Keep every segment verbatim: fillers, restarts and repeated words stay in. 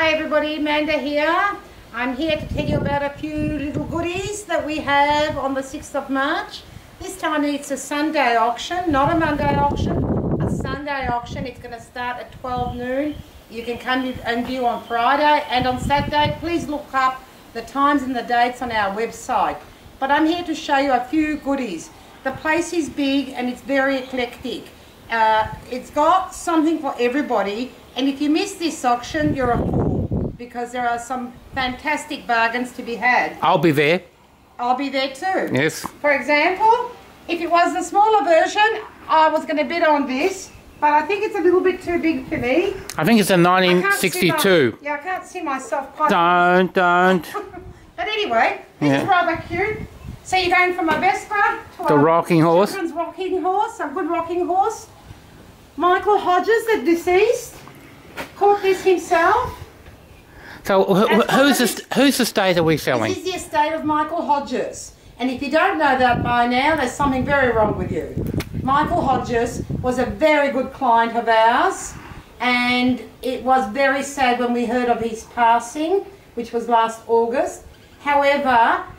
Hi everybody, Amanda here. I'm here to tell you about a few little goodies that we have on the sixth of March. This time it's a Sunday auction, not a Monday auction, a Sunday auction. It's going to start at twelve noon. You can come and view on Friday and on Saturday. Please look up the times and the dates on our website. But I'm here to show you a few goodies. The place is big and it's very eclectic. Uh, it's got something for everybody, and if you miss this auction, you're a fool, because there are some fantastic bargains to be had. I'll be there. I'll be there too. Yes. For example, if it was the smaller version, I was going to bid on this, but I think it's a little bit too big for me. I think it's a nineteen sixty-two. Yeah, I can't see myself quite. Don't, don't. But anyway, this yeah. is rather cute. So you're going from a Vespa to the a rocking horse. rocking horse, a good rocking horse. Michael Hodges, the deceased, caught this himself. So wh who's this, whose estate are we selling? This is the estate of Michael Hodges. And if you don't know that by now, there's something very wrong with you. Michael Hodges was a very good client of ours, and it was very sad when we heard of his passing, which was last August. However,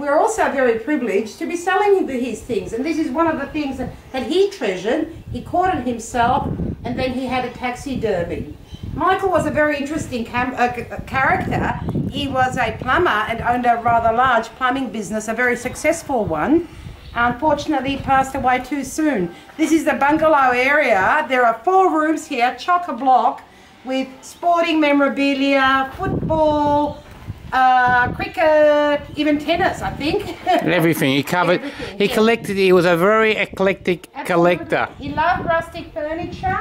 we're also very privileged to be selling his things, and this is one of the things that, that he treasured. He caught it himself, and then he had a taxidermy. Michael was a very interesting cam uh, character. He was a plumber and owned a rather large plumbing business, a very successful one. Unfortunately, he passed away too soon. This is the bungalow area. There are four rooms here, chock-a-block, with sporting memorabilia, football, Uh, cricket, even tennis, I think. Everything he covered. Everything, he yes. collected. He was a very eclectic Absolutely. collector. He loved rustic furniture,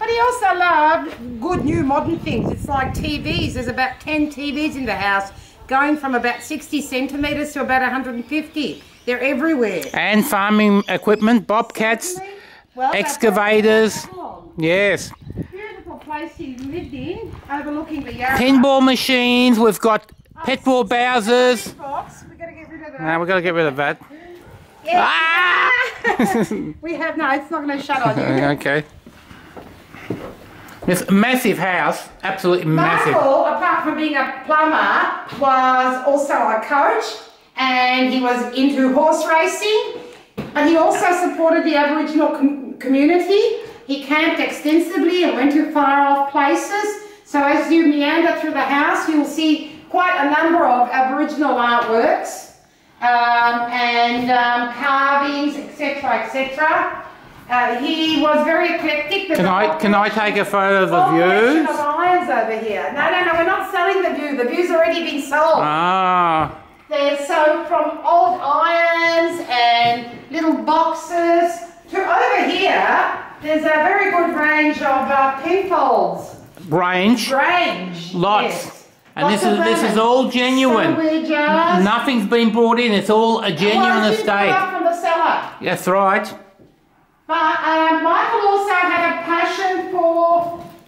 but he also loved good new modern things. It's like T Vs. There's about ten T Vs in the house, going from about sixty centimetres to about one hundred and fifty. They're everywhere. And farming equipment, bobcats, well, excavators. Yes. Place he lived in, overlooking the yard. Pinball machines, we've got oh, petball bowsers. We've got to get rid of that. No, we've got to get rid of that. Yes. Ah! we have, no, it's not going to shut on you. Okay. This massive house, absolutely massive. Michael, apart from being a plumber, was also a coach, and he was into horse racing, and he also supported the Aboriginal com community. He camped extensively and went to far-off places. So as you meander through the house, you'll see quite a number of Aboriginal artworks um, and um, carvings, et cetera, et cetera. Uh, he was very eclectic. Can I can I take a photo of the view? Of irons over here. No, no, no. We're not selling the view. The view's already been sold. Ah. They're so from old irons and little boxes to over here. There's a very good range of uh, Penfolds. Range. Range. Lots. Yes. And Lots this is this is all genuine. Nothing's been brought in. It's all a genuine well, estate. From the cellar. That's right. But uh, Michael also had a passion for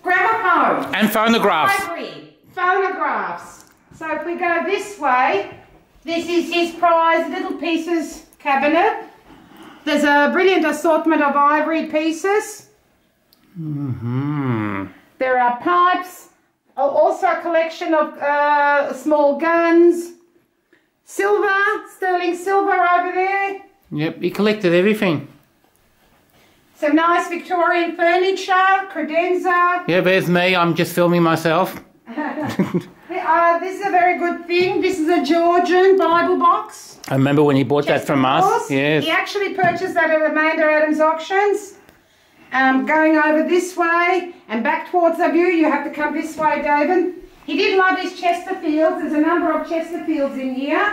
gramophone and phonographs. Library. Phonographs. So if we go this way, this is his prized little pieces cabinet. There's a brilliant assortment of ivory pieces. Mm-hmm. There are pipes, also a collection of uh, small guns, silver, sterling silver over there. Yep, he collected everything. Some nice Victorian furniture, credenza. Yeah, there's me, I'm just filming myself. uh, this is a very good thing. This is a Georgian Bible box. I remember when he bought Chester that from North. us. Yes. He actually purchased that at Amanda Adams Auctions. Um, going over this way and back towards the view, you have to come this way, David. He did love his Chesterfields. There's a number of Chesterfields in here.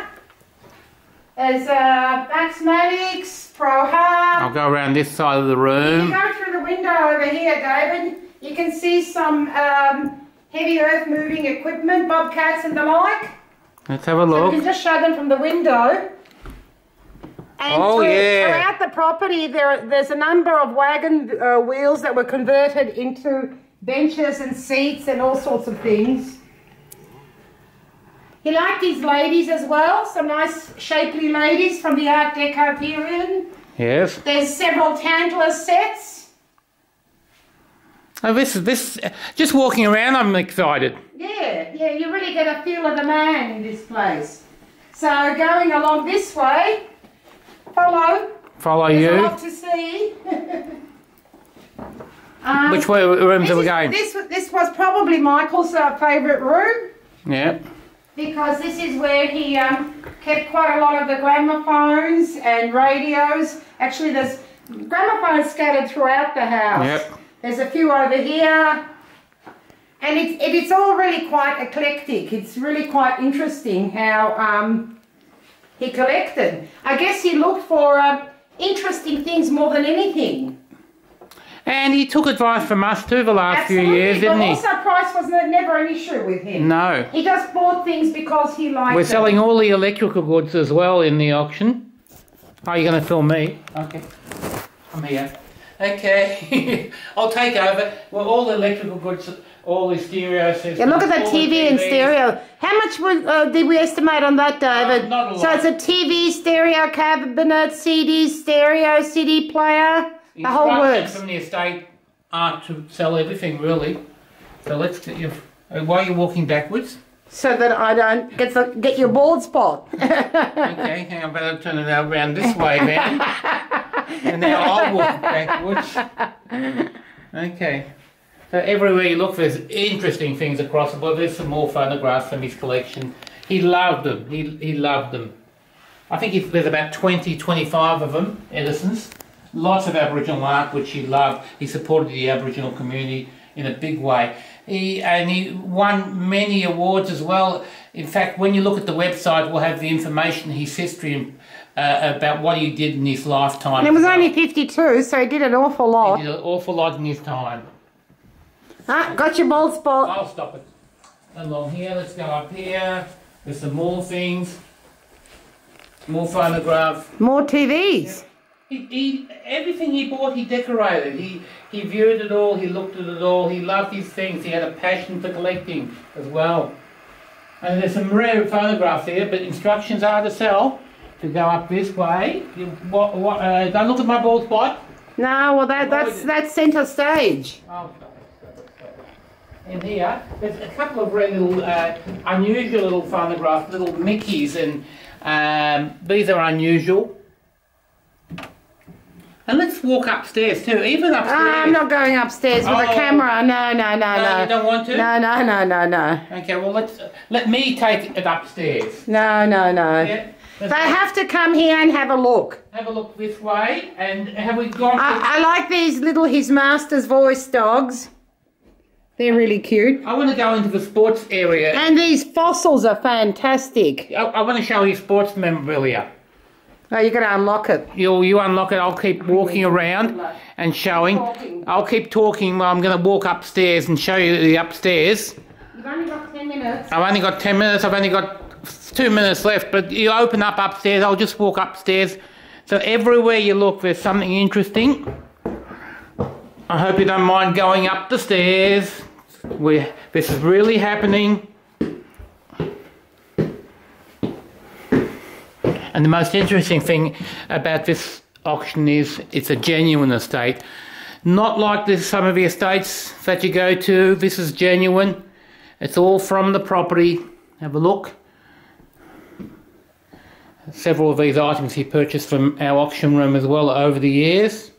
There's uh, Max-Maddox, Pro Hart. I'll go around this side of the room. If you go through the window over here, David, you can see some... Um, heavy earth moving equipment, bobcats and the like. Let's have a look. So you can just show them from the window. And oh, through, yeah. throughout the property, there there's a number of wagon uh, wheels that were converted into benches and seats and all sorts of things. He liked his ladies as well, some nice shapely ladies from the Art Deco period. Yes. There's several Tantalus sets. Oh, this is this. Just walking around, I'm excited. Yeah, Yeah, you really get a feel of the man in this place. So going along this way, follow. Follow you. There's a lot to see. um, Which way, rooms are we going? This, this was probably Michael's uh, favourite room. Yeah. Because this is where he um, kept quite a lot of the gramophones and radios. Actually, there's gramophones scattered throughout the house. Yep. There's a few over here. And it's, it, it's all really quite eclectic. It's really quite interesting how um, he collected. I guess he looked for uh, interesting things more than anything. And he took advice from us too the last Absolutely, few years, didn't he? But also price was never an issue with him. No. He just bought things because he liked them. We're selling all the electrical goods as well in the auction. Oh, you're going to film me? Okay. I'm here. Okay. I'll take over. Well, all the electrical goods... All the stereo systems. Yeah, look at the T V the and stereo. How much was, uh, did we estimate on that, David? Uh, not a lot. So it's a T V, stereo cabinet, C D, stereo, C D player, the, the whole works. From the estate are to sell everything, really. So let's get you. Why are you walking backwards? So that I don't get the, get your bald spot. Okay, hang on, better turn it around this way then. And now I'll walk backwards. Okay. So everywhere you look, there's interesting things across the board. There's some more phonographs from his collection. He loved them. He, he loved them. I think he, there's about twenty, twenty-five of them, Edison's. Lots of Aboriginal art, which he loved. He supported the Aboriginal community in a big way. He, and he won many awards as well. In fact, when you look at the website, we'll have the information, his history, uh, about what he did in his lifetime. And it was only fifty-two, so he did an awful lot. He did an awful lot in his time. Ah, got your bald spot. I'll stop it. Along here, let's go up here. There's some more things. More phonographs. More T Vs. Yeah. He, he, everything he bought, he decorated. He, he viewed it all. He looked at it all. He loved these things. He had a passion for collecting as well. And there's some rare phonographs here, but instructions are to sell. To go up this way. You, what, what, uh, don't look at my bald spot. No, well, that, that's, that's centre stage. Oh. In here, there's a couple of really little, uh, unusual little phonographs, little Mickeys, and um, these are unusual. And let's walk upstairs too, even upstairs. Uh, I'm not going upstairs with oh. a camera, no, no, no, no. No, you don't want to? No, no, no, no, no. Okay, well, let's, uh, let me take it upstairs. No, no, no. Yeah. They have to come here and have a look. Have a look this way, and have we gone... I, I like these little His Masters Voice dogs. They're really cute. I want to go into the sports area. And these fossils are fantastic. I, I want to show you sports memorabilia. Oh, you've got to unlock it. You, you unlock it. I'll keep walking around and showing. Talking. I'll keep talking. I'm going to walk upstairs and show you the upstairs. You've only got ten minutes. I've only got ten minutes. I've only got two minutes left. But you open up upstairs. I'll just walk upstairs. So everywhere you look, there's something interesting. I hope you don't mind going up the stairs. We're, this is really happening. And the most interesting thing about this auction is it's a genuine estate. Not like this, some of the estates that you go to. This is genuine. It's all from the property. Have a look. Several of these items he purchased from our auction room as well over the years.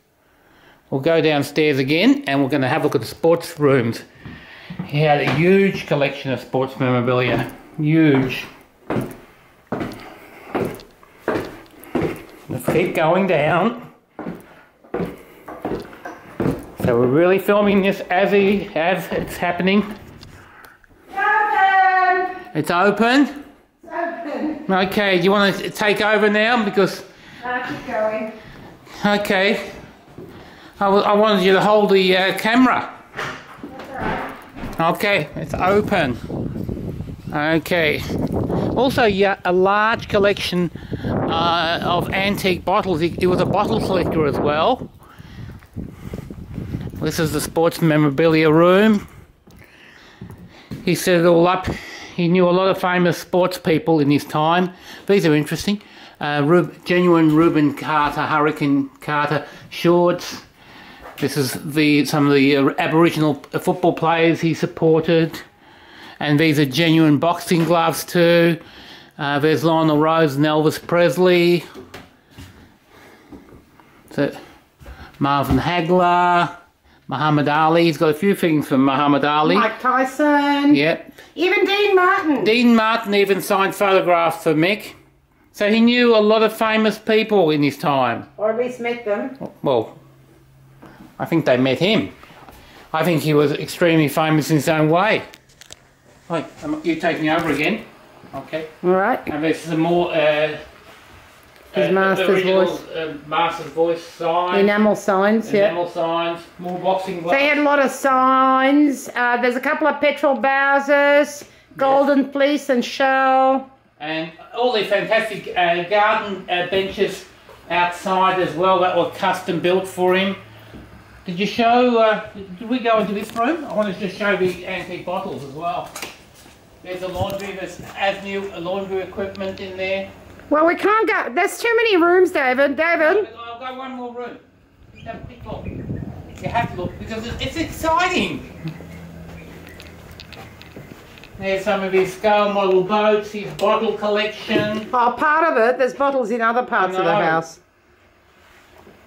We'll go downstairs again and we're going to have a look at the sports rooms. He had a huge collection of sports memorabilia. Huge. Let's keep going down. So we're really filming this as, he, as it's happening. It's open! It's open? It's open. Okay, do you want to take over now? Because... I keep going. Okay. I, I wanted you to hold the uh, camera. That's all right. Okay, it's open. Okay. Also, yeah, a large collection uh, of antique bottles. He, he was a bottle collector as well. This is the sports memorabilia room. He set it all up. He knew a lot of famous sports people in his time. These are interesting. Uh, Reuben, genuine Reuben Carter, Hurricane Carter shorts. This is the some of the uh, Aboriginal football players he supported. And these are genuine boxing gloves too. Uh, there's Lionel Rose and Elvis Presley. So, Marvin Hagler. Muhammad Ali. He's got a few things from Muhammad Ali. Mike Tyson. Yep. Even Dean Martin. Dean Martin even signed photographs for Mick. So he knew a lot of famous people in his time. Or at least met them. Well, I think they met him. I think he was extremely famous in his own way. Wait, you're taking over again. Okay. All right. And there's some more... Uh, His uh, Masters original, Voice. Uh, Masters Voice signs. Enamel signs, yeah. Enamel yep. signs, more boxing gloves. They had a lot of signs. Uh, there's a couple of petrol bowsers, golden yes. fleece and shell. And all these fantastic uh, garden uh, benches outside as well that were custom built for him. Did you show, uh, did we go into this room? I want to just show the antique bottles as well. There's a laundry, there's Avenue laundry equipment in there. Well, we can't go. There's too many rooms, David. David. I'll go one more room. Have a quick look. You have to look because it's exciting. There's some of his scale model boats, his bottle collection. Oh, part of it. There's bottles in other parts no. of the house.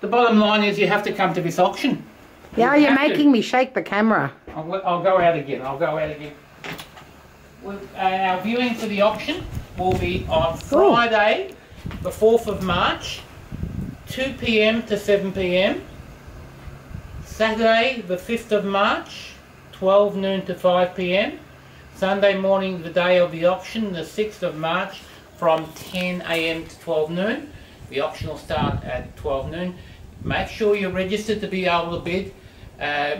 The bottom line is you have to come to this auction. Yeah, you you're making to. me shake the camera. I'll, I'll go out again. I'll go out again. With, uh, our viewing for the auction will be on Friday, the fourth of March, two p m to seven p m Saturday, the fifth of March, twelve noon to five p m Sunday morning, the day of the auction, the sixth of March, from ten a m to twelve noon. The auction will start at twelve noon. Make sure you're registered to be able to bid. Uh,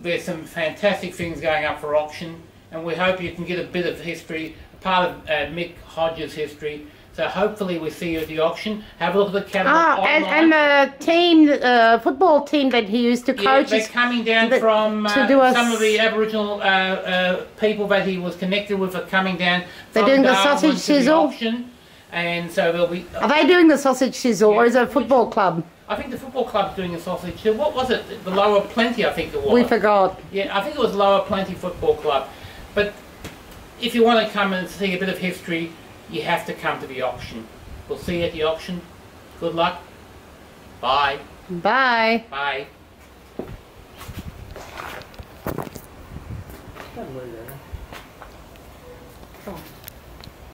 there's some fantastic things going up for auction, and we hope you can get a bit of history, part of uh, Mick Hodges' history. So hopefully we see you at the auction. Have a look at the catalog oh, and, and the team, uh, football team that he used to coach. Yeah, they're coming down the, from uh, some of the Aboriginal uh, uh, people that he was connected with are coming down. They're doing the sausage sizzle. Auction. And so they'll be... Are they doing the sausage sizzle yeah, or is it a football which, club? I think the football club's doing a sausage sizzle. What was it? The Lower Plenty, I think it was. We forgot. Yeah, I think it was Lower Plenty Football Club. But if you want to come and see a bit of history, you have to come to the auction. We'll see you at the auction. Good luck. Bye. Bye. Bye.